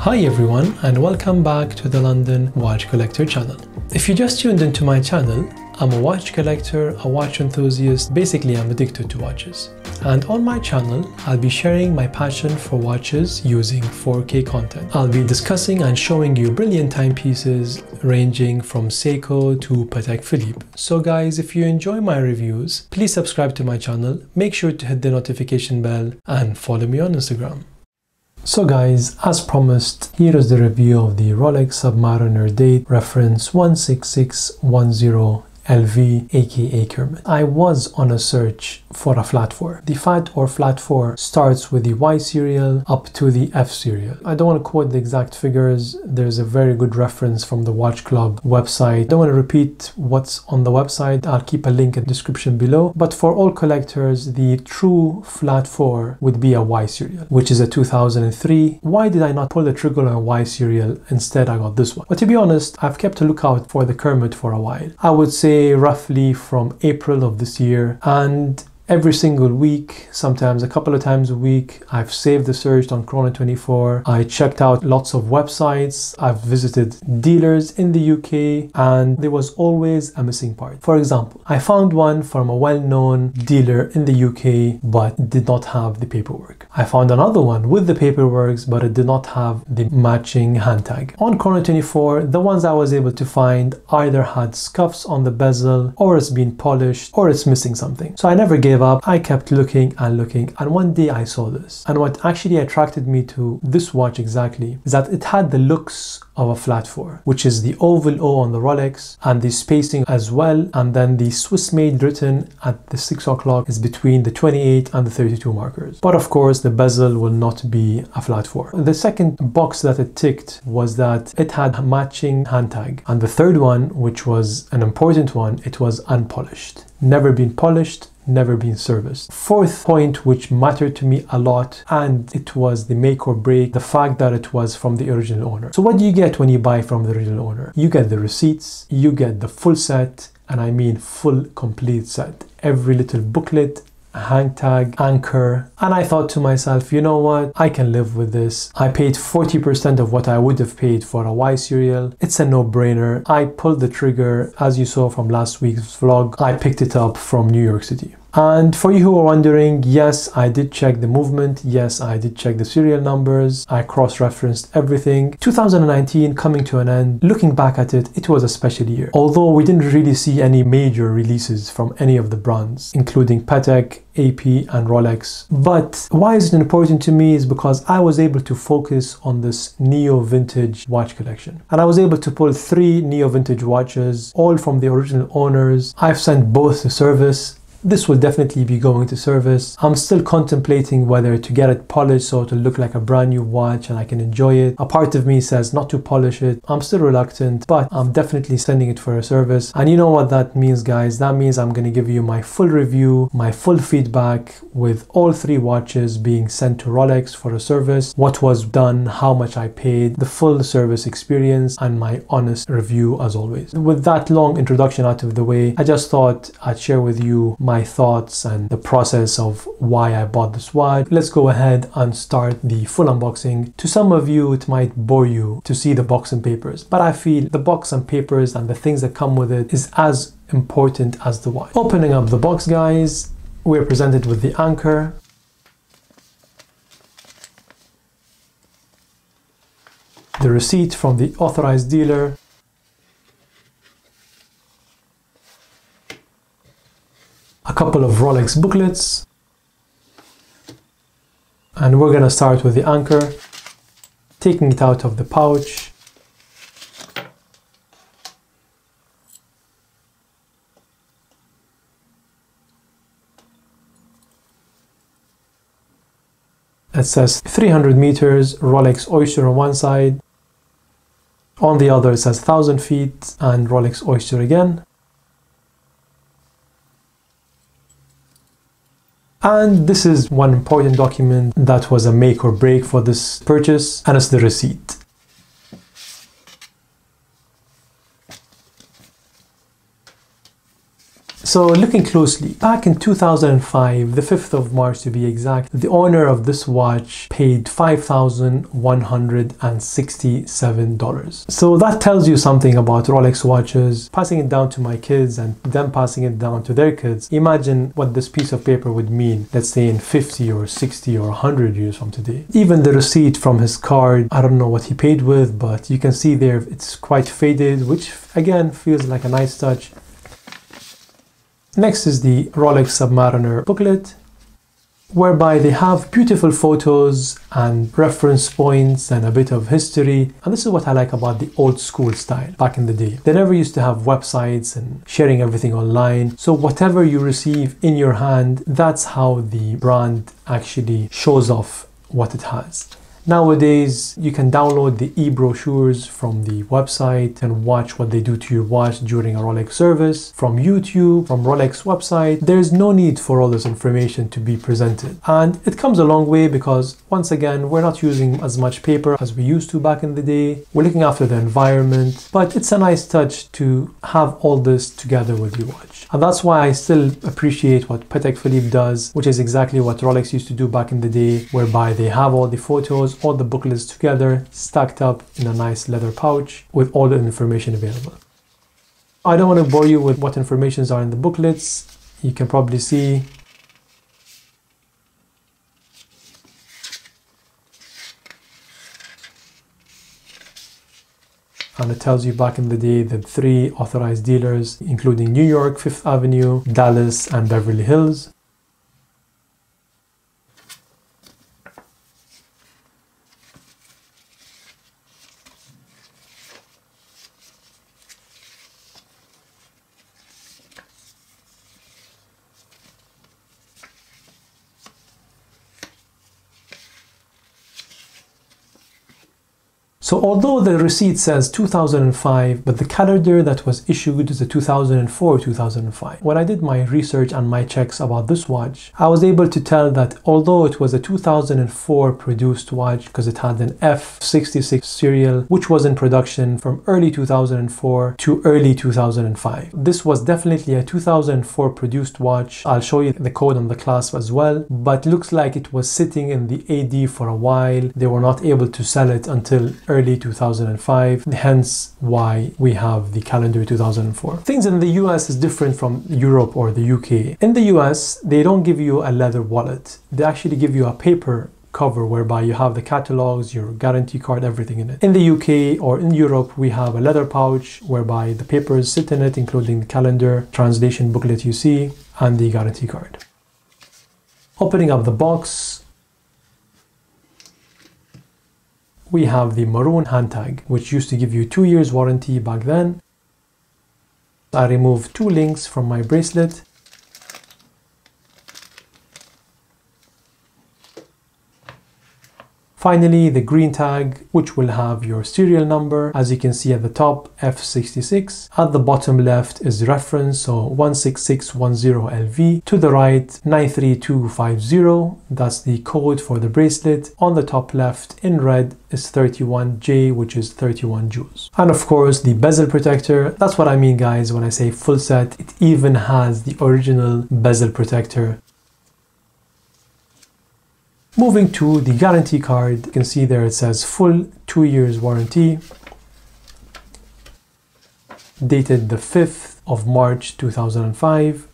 Hi everyone and welcome back to the London Watch Collector channel. If you just tuned into my channel, I'm a watch collector, a watch enthusiast, basically I'm addicted to watches. And on my channel, I'll be sharing my passion for watches using 4K content. I'll be discussing and showing you brilliant timepieces ranging from Seiko to Patek Philippe. So guys, if you enjoy my reviews, please subscribe to my channel, make sure to hit the notification bell and follow me on Instagram. So guys, as promised, here is the review of the Rolex Submariner date reference 16610LV, aka Kermit. I was on a search for a flat 4. The fat or flat 4 starts with the Y serial up to the F serial. I don't want to quote the exact figures. There's a very good reference from the Watch Club website. I don't want to repeat what's on the website. I'll keep a link in the description below. But for all collectors, the true flat 4 would be a Y serial, which is a 2003. Why did I not pull the trigger on a Y serial? Instead, I got this one. But to be honest, I've kept a lookout for the Kermit for a while. I would say roughly from April of this year, and every single week, sometimes a couple of times a week, I've saved the search on Chrono24. I checked out lots of websites. I've visited dealers in the UK, and there was always a missing part. For example, I found one from a well-known dealer in the UK, but did not have the paperwork. I found another one with the paperwork, but it did not have the matching hand tag. On Chrono24, the ones I was able to find either had scuffs on the bezel, or it's been polished, or it's missing something. So I never gave up. I kept looking and looking, and one day I saw this, and what actually attracted me to this watch exactly is that it had the looks of a flat 4, which is the oval O on the Rolex and the spacing as well, and then the Swiss made written at the 6 o'clock is between the 28 and the 32 markers. But of course the bezel will not be a flat 4. The second box that it ticked was that it had a matching hand tag, and the third one, which was an important one, it was unpolished, never been polished, never been serviced. Fourth point, which mattered to me a lot, and it was the make or break, the fact that it was from the original owner. So what do you get when you buy from the original owner? You get the receipts, you get the full set, and I mean full complete set. Every little booklet, hang tag, anchor, and I thought to myself, you know what, I can live with this. I paid 40% of what I would have paid for a Y serial. It's a no-brainer. I pulled the trigger, as you saw from last week's vlog. I picked it up from New York City. And for you who are wondering, yes, I did check the movement. Yes, I did check the serial numbers. I cross-referenced everything. 2019 coming to an end. Looking back at it, it was a special year. Although we didn't really see any major releases from any of the brands, including Patek, AP and Rolex. But why is it important to me is because I was able to focus on this neo-vintage watch collection, and I was able to pull 3 neo-vintage watches, all from the original owners. I've sent both to service. This will definitely be going to service. I'm still contemplating whether to get it polished so it'll look like a brand new watch and I can enjoy it. A part of me says not to polish it. I'm still reluctant, but I'm definitely sending it for a service. And you know what that means, guys? That means I'm going to give you my full review, my full feedback, with all 3 watches being sent to Rolex for a service, what was done, how much I paid, the full service experience, and my honest review as always. With that long introduction out of the way, I just thought I'd share with you my thoughts and the process of why I bought this watch. Let's go ahead and start the full unboxing. To some of you, it might bore you to see the box and papers, but I feel the box and papers and the things that come with it is as important as the watch. Opening up the box, guys, we're presented with the anchor. The receipt from the authorized dealer. A couple of Rolex booklets, and we're gonna start with the anchor, taking it out of the pouch. It says 300 meters Rolex Oyster on one side, on the other it says 1000 feet and Rolex Oyster again. And this is one important document that was a make or break for this purchase, and it's the receipt. So looking closely, back in 2005, the 5th of March to be exact, the owner of this watch paid $5,167. So that tells you something about Rolex watches, passing it down to my kids and them passing it down to their kids. Imagine what this piece of paper would mean, let's say in 50 or 60 or 100 years from today. Even the receipt from his card, I don't know what he paid with, but you can see there it's quite faded, which again feels like a nice touch. Next is the Rolex Submariner booklet, whereby they have beautiful photos and reference points and a bit of history. And this is what I like about the old school style back in the day. They never used to have websites and sharing everything online. So whatever you receive in your hand, that's how the brand actually shows off what it has. Nowadays, you can download the e-brochures from the website and watch what they do to your watch during a Rolex service, from YouTube, from Rolex website. There's no need for all this information to be presented. And it comes a long way because, once again, we're not using as much paper as we used to back in the day. We're looking after the environment, but it's a nice touch to have all this together with your watch. And that's why I still appreciate what Patek Philippe does, which is exactly what Rolex used to do back in the day, whereby they have all the photos, all the booklets together, stacked up in a nice leather pouch with all the information available. I don't want to bore you with what informations are in the booklets. You can probably see and it tells you back in the day the 3 authorized dealers, including New York, 5th Avenue, Dallas, and Beverly Hills. So although the receipt says 2005, but the calendar that was issued is the 2004-2005. When I did my research and my checks about this watch, I was able to tell that although it was a 2004 produced watch because it had an F66 serial, which was in production from early 2004 to early 2005. This was definitely a 2004 produced watch. I'll show you the code on the clasp as well, but looks like it was sitting in the AD for a while. They were not able to sell it until early 2005, hence why we have the calendar 2004. Things in the US is different from Europe or the UK. In the US, they don't give you a leather wallet. They actually give you a paper cover whereby you have the catalogs, your guarantee card, everything in it. In the UK or in Europe, we have a leather pouch whereby the papers sit in it, including the calendar, translation booklet you see, and the guarantee card. Opening up the box, we have the maroon hand tag, which used to give you 2 years warranty back then. I removed 2 links from my bracelet. Finally, the green tag, which will have your serial number. As you can see at the top, F66. At the bottom left is reference, so 16610LV. To the right, 93250. That's the code for the bracelet. On the top left in red is 31J, which is 31 joules. And of course, the bezel protector. That's what I mean, guys, when I say full set. It even has the original bezel protector. Moving to the guarantee card, you can see there it says full 2 years warranty, dated the 5th of March 2005.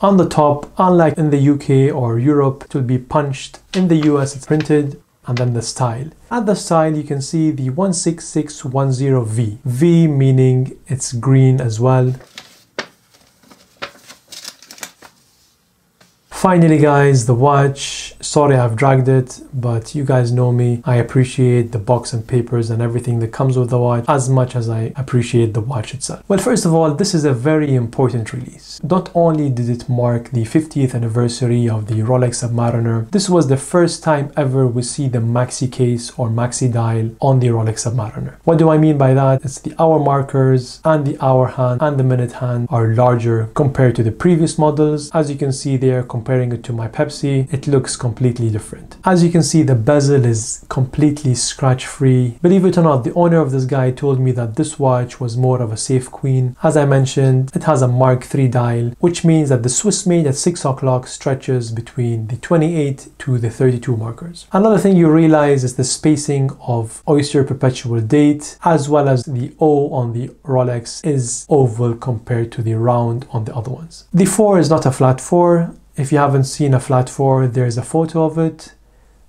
On the top, unlike in the UK or Europe, it will be punched. In the US, it's printed, and then the style. At the style, you can see the 16610V, V meaning it's green as well. Finally, guys, the watch. Sorry I've dragged it, but you guys know me. I appreciate the box and papers and everything that comes with the watch as much as I appreciate the watch itself. Well, first of all, this is a very important release. Not only did it mark the 50th anniversary of the Rolex Submariner, this was the first time ever we see the maxi case or maxi dial on the Rolex Submariner. What do I mean by that? It's the hour markers and the hour hand and the minute hand are larger compared to the previous models. As you can see there, comparing it to my Pepsi, it looks completely completely different. As you can see, the bezel is completely scratch-free. Believe it or not, the owner of this guy told me that this watch was more of a safe queen. As I mentioned, it has a Mark III dial, which means that the Swiss made at 6 o'clock stretches between the 28 to the 32 markers. Another thing you realize is the spacing of Oyster Perpetual Date, as well as the O on the Rolex is oval compared to the round on the other ones. The 4 is not a flat 4. If you haven't seen a flat 4, there's a photo of it.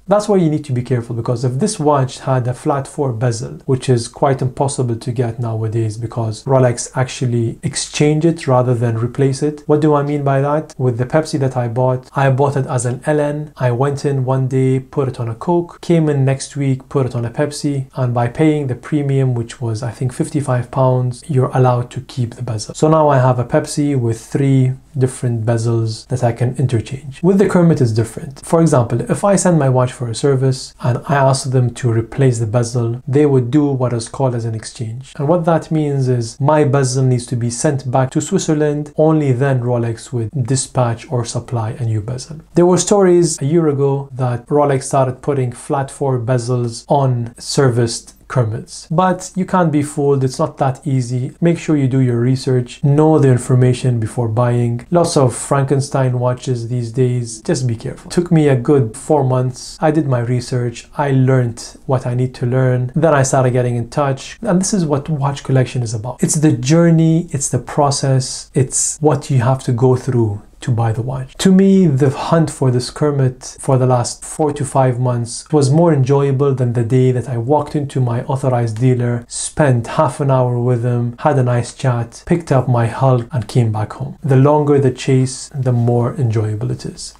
That's why you need to be careful, because if this watch had a flat 4 bezel, which is quite impossible to get nowadays because Rolex actually exchange it rather than replace it. What do I mean by that? With the Pepsi that I bought it as an LN. I went in one day, put it on a Coke, came in next week, put it on a Pepsi, and by paying the premium, which was I think £55, you're allowed to keep the bezel. So now I have a Pepsi with 3 different bezels that I can interchange. With the Kermit is different. For example, if I send my watch for a service and I ask them to replace the bezel, they would do what is called as an exchange. And what that means is my bezel needs to be sent back to Switzerland, only then Rolex would dispatch or supply a new bezel. There were stories a year ago that Rolex started putting flat 4 bezels on serviced Kermits. But you can't be fooled, it's not that easy. Make sure you do your research, know the information before buying. Lots of Frankenstein watches these days, just be careful. It took me a good 4 months. I did my research, I learned what I need to learn, then I started getting in touch, and this is what watch collection is about. It's the journey, it's the process, it's what you have to go through to buy the watch. To me, the hunt for this Kermit for the last 4 to 5 months was more enjoyable than the day that I walked into my authorized dealer, spent half an hour with him, had a nice chat, picked up my Hulk, and came back home. The longer the chase, the more enjoyable it is.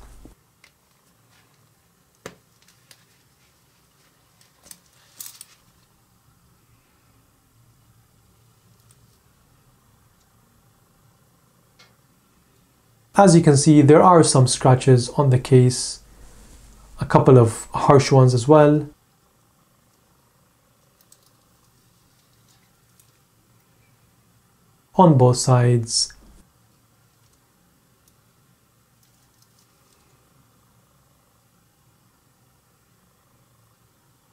As you can see, there are some scratches on the case, a couple of harsh ones as well. On both sides.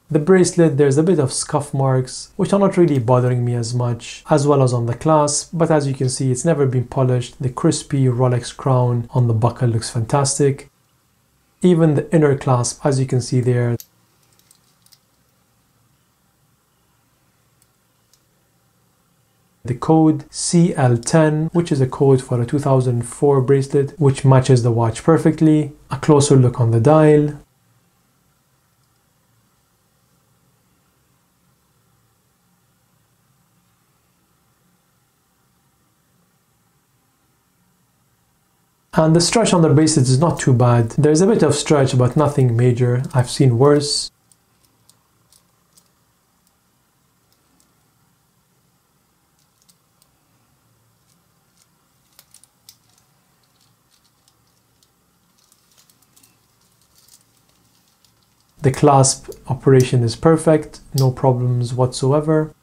The bracelet, there's a bit of scuff marks, which are not really bothering me as much, as well as on the clasp, but as you can see, it's never been polished. The crispy Rolex crown on the buckle looks fantastic. Even the inner clasp, as you can see there. The code CL10, which is a code for a 2004 bracelet, which matches the watch perfectly. A closer look on the dial. And the stretch on the bracelet is not too bad. There's a bit of stretch, but nothing major. I've seen worse. The clasp operation is perfect, no problems whatsoever.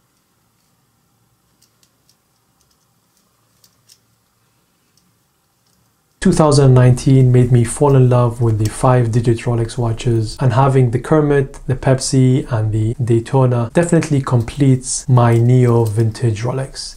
In 2019 made me fall in love with the 5-digit Rolex watches, and having the Kermit, the Pepsi, and the Daytona definitely completes my neo vintage Rolex.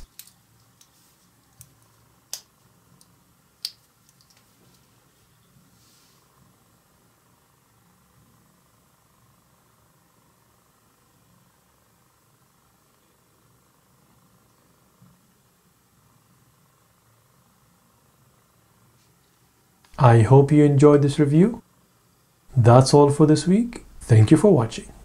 I hope you enjoyed this review. That's all for this week. Thank you for watching.